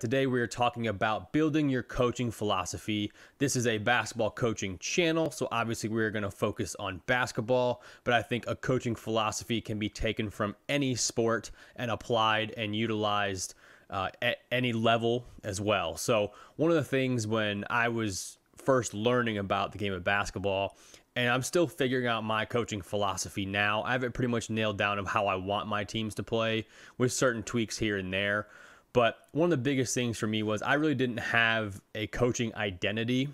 Today we are talking about building your coaching philosophy. This is a basketball coaching channel, so obviously we're going to focus on basketball, but I think a coaching philosophy can be taken from any sport and applied and utilized at any level as well. So one of the things when I was first learning about the game of basketball, and I'm still figuring out my coaching philosophy now, I have it pretty much nailed down of how I want my teams to play with certain tweaks here and there. But one of the biggest things for me was I really didn't have a coaching identity,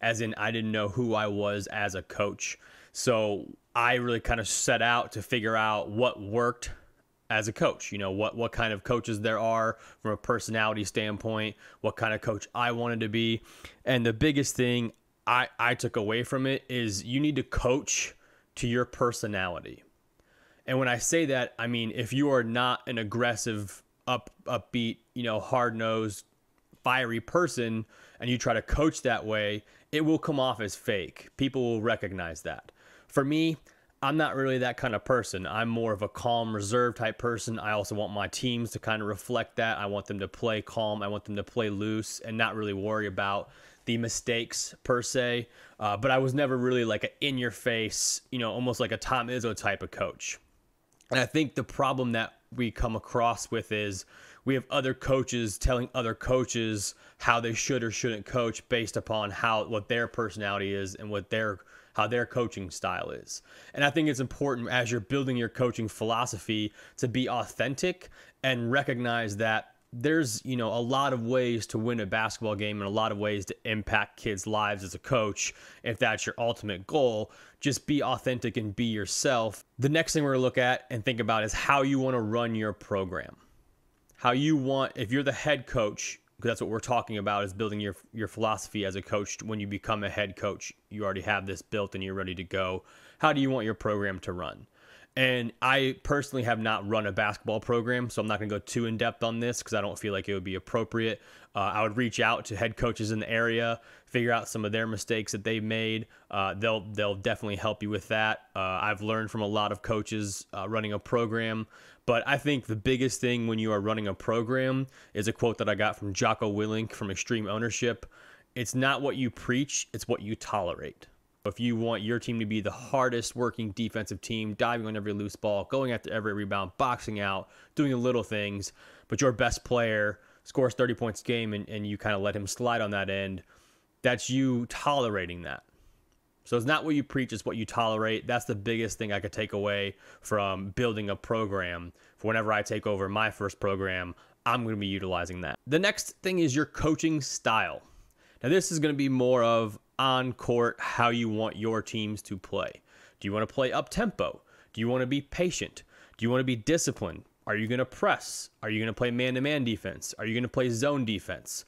as in I didn't know who I was as a coach. So I really kind of set out to figure out what worked as a coach, you know, what kind of coaches there are from a personality standpoint, what kind of coach I wanted to be. And the biggest thing I took away from it is you need to coach to your personality. And when I say that, I mean, if you are not an aggressive, upbeat, you know, hard-nosed, fiery person, and you try to coach that way, it will come off as fake. People will recognize that. For me, I'm not really that kind of person. I'm more of a calm, reserved type person. I also want my teams to kind of reflect that. I want them to play calm. I want them to play loose and not really worry about the mistakes per se. But I was never really like an in-your-face, you know, almost like a Tom Izzo type of coach. And I think the problem that we come across with is we have other coaches telling other coaches how they should or shouldn't coach based upon how what their personality is and what their how their coaching style is. And I think it's important as you're building your coaching philosophy to be authentic and recognize that there's, you know, a lot of ways to win a basketball game and a lot of ways to impact kids' lives as a coach. If that's your ultimate goal, just be authentic and be yourself. The next thing we're going to look at and think about is how you want to run your program. How you want, if you're the head coach, because that's what we're talking about is building your philosophy as a coach. When you become a head coach, you already have this built and you're ready to go. How do you want your program to run? And I personally have not run a basketball program, so I'm not going to go too in-depth on this because I don't feel like it would be appropriate. I would reach out to head coaches in the area, figure out some of their mistakes that they've made. They'll definitely help you with that. I've learned from a lot of coaches running a program. But I think the biggest thing when you are running a program is a quote that I got from Jocko Willink from Extreme Ownership. It's not what you preach, it's what you tolerate. If you want your team to be the hardest working defensive team, diving on every loose ball, going after every rebound, boxing out, doing the little things, but your best player scores 30 points a game and you kind of let him slide on that end, that's you tolerating that. So it's not what you preach, it's what you tolerate. That's the biggest thing I could take away from building a program. For whenever I take over my first program, I'm going to be utilizing that. The next thing is your coaching style. Now this is going to be more of on court, how you want your teams to play. Do you want to play up tempo? Do you want to be patient? Do you want to be disciplined? Are you going to press? Are you going to play man-to-man defense? Are you going to play zone defense?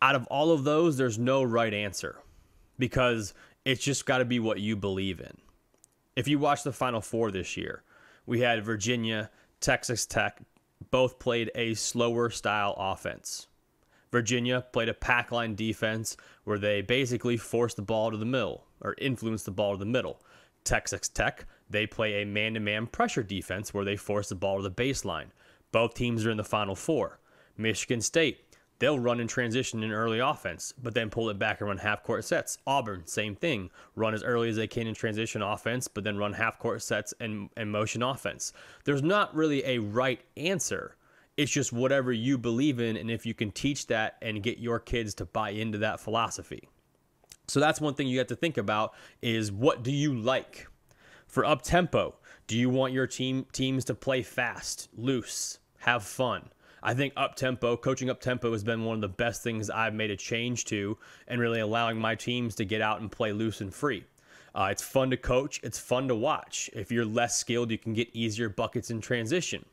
Out of all of those, there's no right answer because it's just got to be what you believe in. If you watch the Final Four this year, we had Virginia, Texas Tech, both played a slower style offense. Virginia played a pack line defense where they basically forced the ball to the middle or influenced the ball to the middle. Texas Tech, they play a man-to-man pressure defense where they force the ball to the baseline. Both teams are in the Final Four. Michigan State, they'll run in transition in early offense, but then pull it back and run half-court sets. Auburn, same thing. Run as early as they can in transition offense, but then run half-court sets and motion offense. There's not really a right answer. It's just whatever you believe in, and if you can teach that and get your kids to buy into that philosophy. So that's one thing you have to think about is what do you like? For up-tempo, do you want your teams to play fast, loose, have fun? I think up-tempo, coaching up-tempo has been one of the best things I've made a change to and really allowing my teams to get out and play loose and free. It's fun to coach. It's fun to watch. If you're less skilled, you can get easier buckets in transition.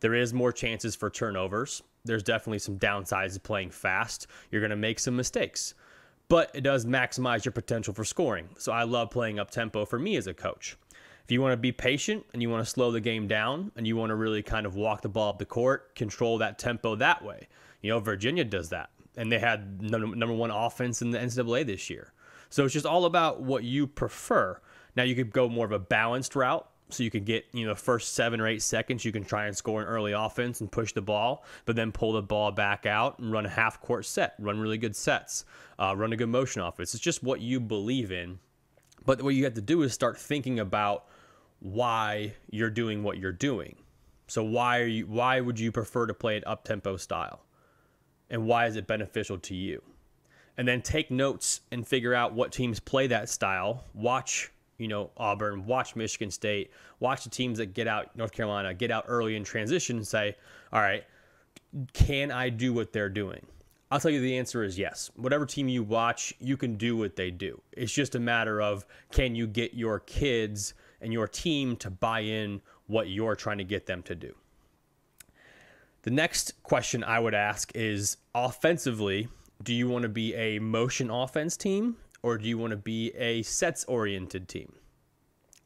There is more chances for turnovers. There's definitely some downsides to playing fast. You're going to make some mistakes, but it does maximize your potential for scoring. So I love playing up tempo for me as a coach. If you want to be patient and you want to slow the game down and you want to really kind of walk the ball up the court, control that tempo that way. You know, Virginia does that and they had number one offense in the NCAA this year. So it's just all about what you prefer. Now you could go more of a balanced route. So you can get, you know, first 7 or 8 seconds, you can try and score an early offense and push the ball, but then pull the ball back out and run a half court set, run really good sets, run a good motion offense. It's just what you believe in. But what you have to do is start thinking about why you're doing what you're doing. So why would you prefer to play an up-tempo style? And why is it beneficial to you? And then take notes and figure out what teams play that style. Watch, you know, Auburn, watch Michigan State, watch the teams that get out, North Carolina, get out early in transition and say, all right, can I do what they're doing? I'll tell you the answer is yes. Whatever team you watch, you can do what they do. It's just a matter of, can you get your kids and your team to buy in what you're trying to get them to do? The next question I would ask is, offensively, do you want to be a motion offense team? Or do you want to be a sets-oriented team?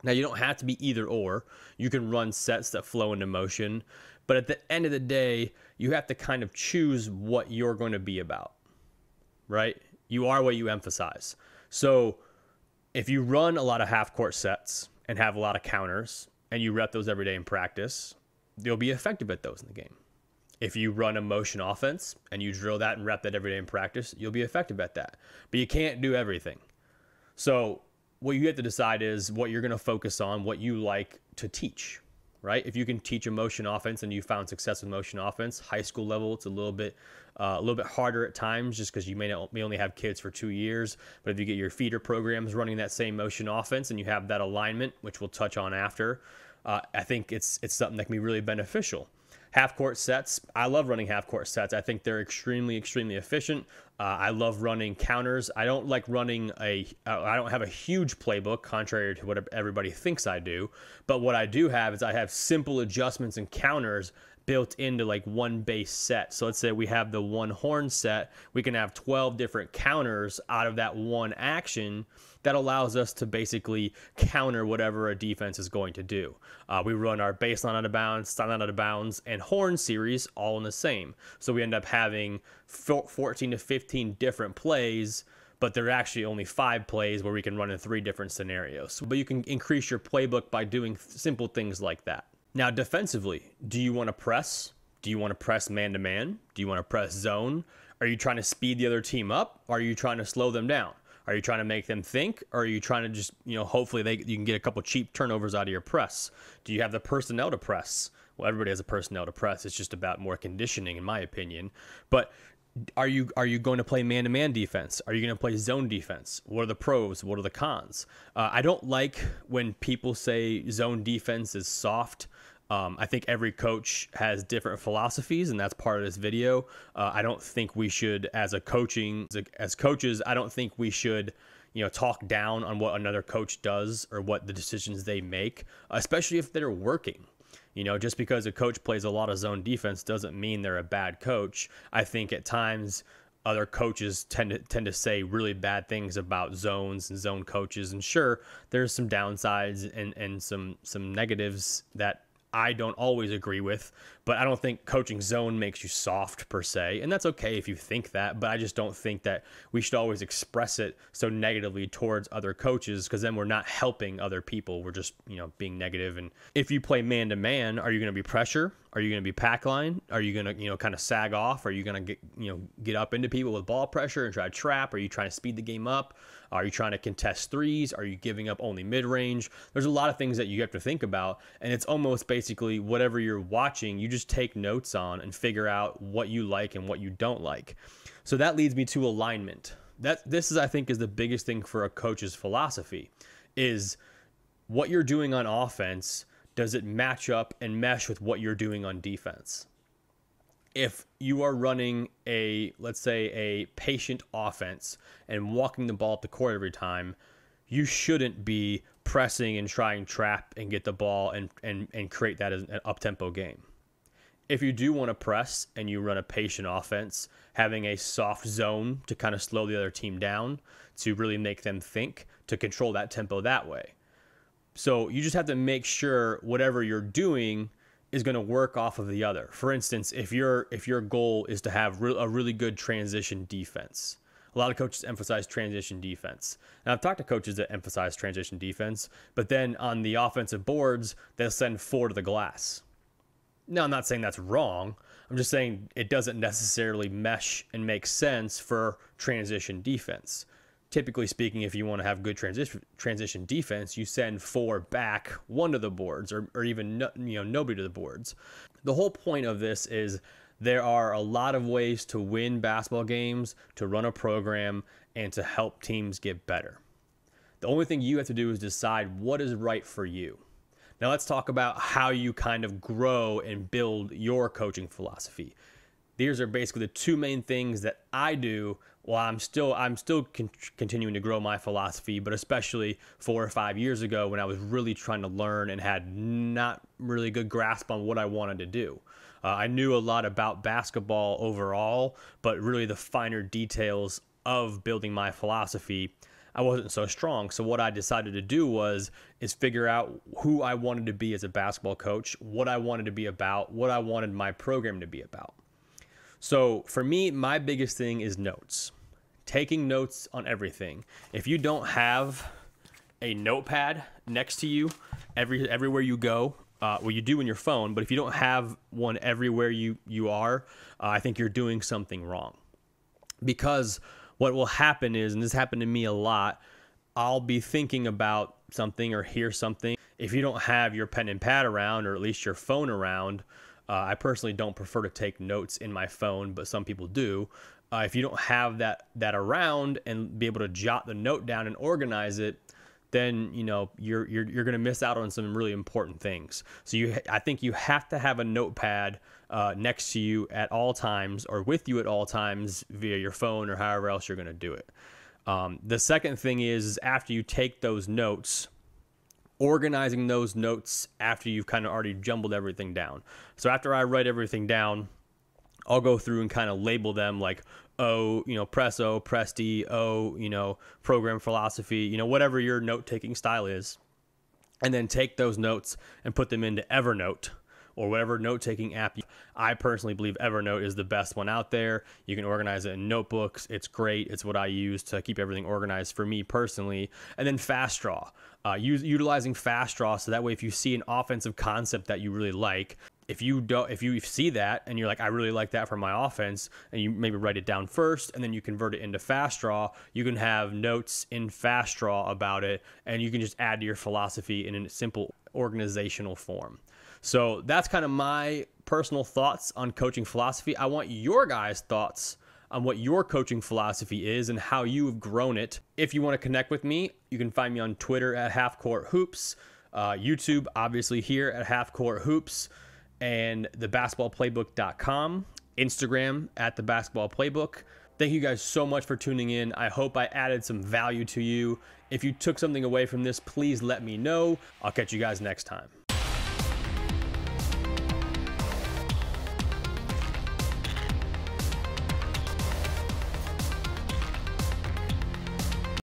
Now, you don't have to be either or. You can run sets that flow into motion. But at the end of the day, you have to kind of choose what you're going to be about, right? You are what you emphasize. So if you run a lot of half-court sets and have a lot of counters and you rep those every day in practice, you'll be effective at those in the game. If you run a motion offense and you drill that and rep that every day in practice, you'll be effective at that. But you can't do everything. So what you have to decide is what you're going to focus on, what you like to teach, right? If you can teach a motion offense and you found success with motion offense, high school level, it's a little bit harder at times just because you may only have kids for 2 years. But if you get your feeder programs running that same motion offense and you have that alignment, which we'll touch on after, I think it's something that can be really beneficial. Half-court sets, I love running half-court sets. I think they're extremely, extremely efficient. I love running counters. I don't like running I don't have a huge playbook, contrary to what everybody thinks I do. But what I do have is I have simple adjustments and counters built into like one base set. So let's say we have the one horn set. We can have 12 different counters out of that one action that allows us to basically counter whatever a defense is going to do. We run our baseline out of bounds, sideline out of bounds, and horn series all in the same. So we end up having 14 to 15 different plays, but there are actually only 5 plays where we can run in 3 different scenarios. But you can increase your playbook by doing simple things like that. Now, defensively, do you want to press? Do you want to press man-to-man? Do you want to press zone? Are you trying to speed the other team up? Or are you trying to slow them down? Are you trying to make them think, or are you trying to just, you know, hopefully you can get a couple cheap turnovers out of your press? Do you have the personnel to press? Well, everybody has a personnel to press. It's just about more conditioning, in my opinion. But are you going to play man-to-man defense? Are you going to play zone defense? What are the pros? What are the cons? I don't like when people say zone defense is soft. I think every coach has different philosophies, and that's part of this video. I don't think we should, as coaches, I don't think we should, you know, talk down on what another coach does or what the decisions they make, especially if they're working. You know, just because a coach plays a lot of zone defense doesn't mean they're a bad coach. I think at times other coaches tend to say really bad things about zones and zone coaches, and sure, there's some downsides and some negatives that I don't always agree with, but I don't think coaching zone makes you soft per se. And that's okay if you think that, but I just don't think that we should always express it so negatively towards other coaches, because then we're not helping other people. We're just, you know, being negative. And if you play man-to-man, are you going to be pressure? Are you going to be pack line? Are you going to, you know, kind of sag off? Are you going to get up into people with ball pressure and try to trap? Are you trying to speed the game up? Are you trying to contest threes? Are you giving up only mid-range? There's a lot of things that you have to think about, and it's almost basically whatever you're watching, you just take notes on and figure out what you like and what you don't like. So that leads me to alignment. This, I think, is the biggest thing for a coach's philosophy, is what you're doing on offense, does it match up and mesh with what you're doing on defense? If you are running let's say a patient offense and walking the ball up the court every time, you shouldn't be pressing and trying trap and get the ball and create that as an up-tempo game. If you do want to press and you run a patient offense, having a soft zone to kind of slow the other team down, to really make them think, to control that tempo that way. So you just have to make sure whatever you're doing is going to work off of the other. For instance, if your goal is to have a really good transition defense, A lot of coaches emphasize transition defense. And I've talked to coaches that emphasize transition defense, but then on the offensive boards, they'll send four to the glass. Now, I'm not saying that's wrong. I'm just saying it doesn't necessarily mesh and make sense for transition defense. Typically speaking, if you want to have good transition defense, you send four back, one to the boards, or even nobody to the boards. The whole point of this is there are a lot of ways to win basketball games, to run a program, and to help teams get better. The only thing you have to do is decide what is right for you. Now let's talk about how you kind of grow and build your coaching philosophy. These are basically the two main things that I do while I'm still continuing to grow my philosophy, but especially 4 or 5 years ago when I was really trying to learn and had not really good grasp on what I wanted to do. I knew a lot about basketball overall, but really the finer details of building my philosophy, I wasn't so strong. So what I decided to do was figure out who I wanted to be as a basketball coach, what I wanted to be about, what I wanted my program to be about. So for me, my biggest thing is notes, taking notes on everything. If you don't have a notepad next to you everywhere you go, well, you do in your phone, but if you don't have one everywhere you are, I think you're doing something wrong. Because what will happen is, and this happened to me a lot, I'll be thinking about something or hear something. If you don't have your pen and pad around, or at least your phone around, I personally don't prefer to take notes in my phone, but some people do. If you don't have that around and be able to jot the note down and organize it, then you're going to miss out on some really important things. So I think you have to have a notepad next to you at all times, or with you at all times via your phone or however else you're going to do it. The second thing is after you take those notes, organizing those notes after you've kind of already jumbled everything down. So after I write everything down, I'll go through and kind of label them like, oh, press O, press D, oh, program philosophy, whatever your note-taking style is, and then take those notes and put them into Evernote or whatever note-taking app. I personally believe Evernote is the best one out there. You can organize it in notebooks. It's great. It's what I use to keep everything organized for me personally. And then FastDraw, utilizing FastDraw so that way if you see an offensive concept that you really like, if you see that and you're like, I really like that for my offense, and you maybe write it down first and then you convert it into FastDraw, you can have notes in FastDraw about it and you can just add to your philosophy in a simple organizational form. So that's kind of my personal thoughts on coaching philosophy. I want your guys' thoughts on what your coaching philosophy is and how you've grown it. If you want to connect with me, you can find me on Twitter at HalfCourtHoops, YouTube, obviously here at HalfCourtHoops, and thebasketballplaybook.com, Instagram at thebasketballplaybook. Thank you guys so much for tuning in. I hope I added some value to you. If you took something away from this, please let me know. I'll catch you guys next time.